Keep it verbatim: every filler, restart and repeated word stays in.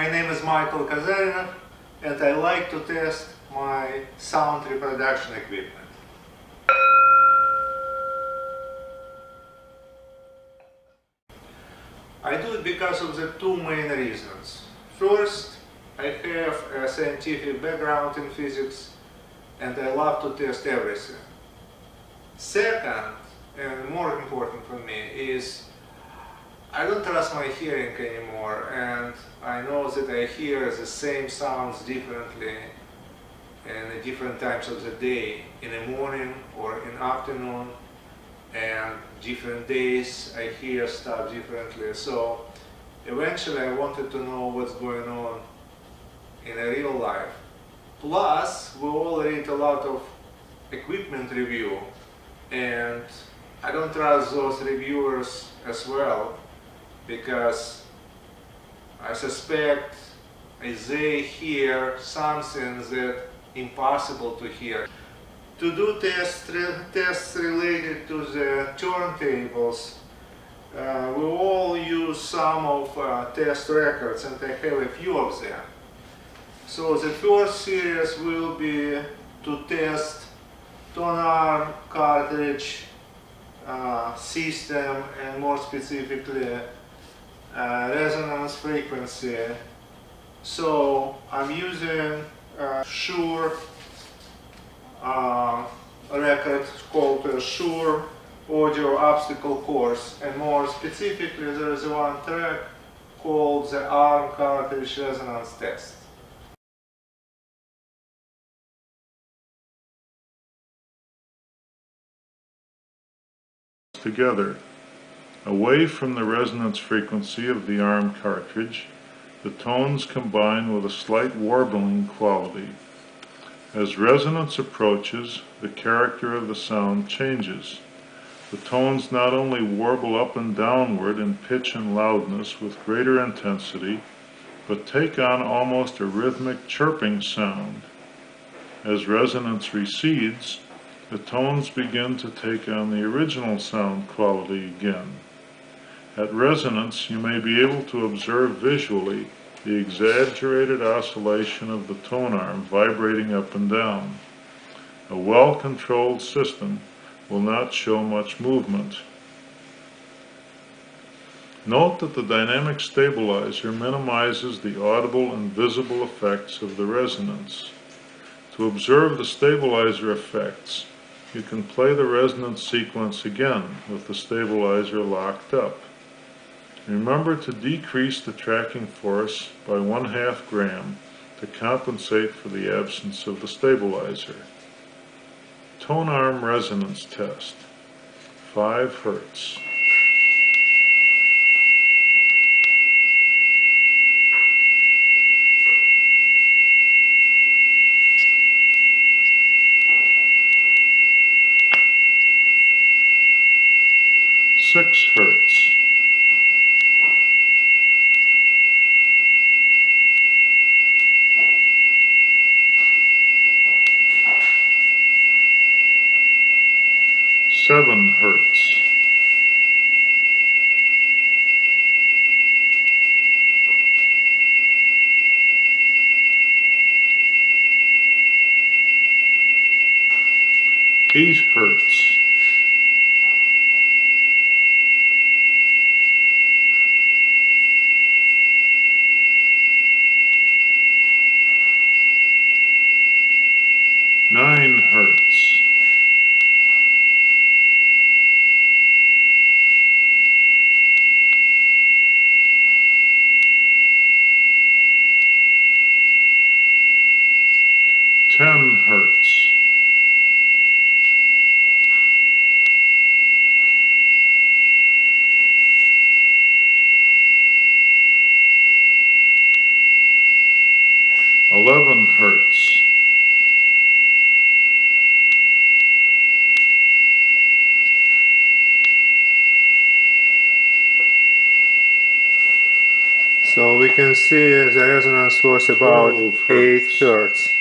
My name is Michael Kazarinov, and I like to test my sound reproduction equipment. I do it because of the two main reasons. First, I have a scientific background in physics, and I love to test everything. Second, and more important for me, is I don't trust my hearing anymore, and I know that I hear the same sounds differently and at different times of the day, in the morning or in the afternoon. And different days I hear stuff differently, so eventually I wanted to know what's going on in a real life. Plus, we all read a lot of equipment review, and I don't trust those reviewers as well, because I suspect they hear something that's impossible to hear. To do tests, tests related to the turntables, uh, we all use some of uh, test records, and I have a few of them. So the first series will be to test tonar, cartridge, uh, system, and more specifically uh, resonance frequency. So I'm using uh, Shure Uh, record called uh, Shure Audio Obstacle Course, and more specifically there is one track called the Arm Cartridge Resonance Test. Together, away from the resonance frequency of the arm cartridge, the tones combine with a slight warbling quality. As resonance approaches, the character of the sound changes. The tones not only warble up and downward in pitch and loudness with greater intensity, but take on almost a rhythmic chirping sound. As resonance recedes, the tones begin to take on the original sound quality again. At resonance, you may be able to observe visually the exaggerated oscillation of the tone arm vibrating up and down. A well-controlled system will not show much movement. Note that the dynamic stabilizer minimizes the audible and visible effects of the resonance. To observe the stabilizer effects, you can play the resonance sequence again with the stabilizer locked up. Remember to decrease the tracking force by one half gram to compensate for the absence of the stabilizer. Tone arm resonance test, five hertz. six hertz. Seven hertz, eight hertz, nine hertz. Ten hertz, eleven hertz, so we can see the resonance was about twelve hertz. eight hertz.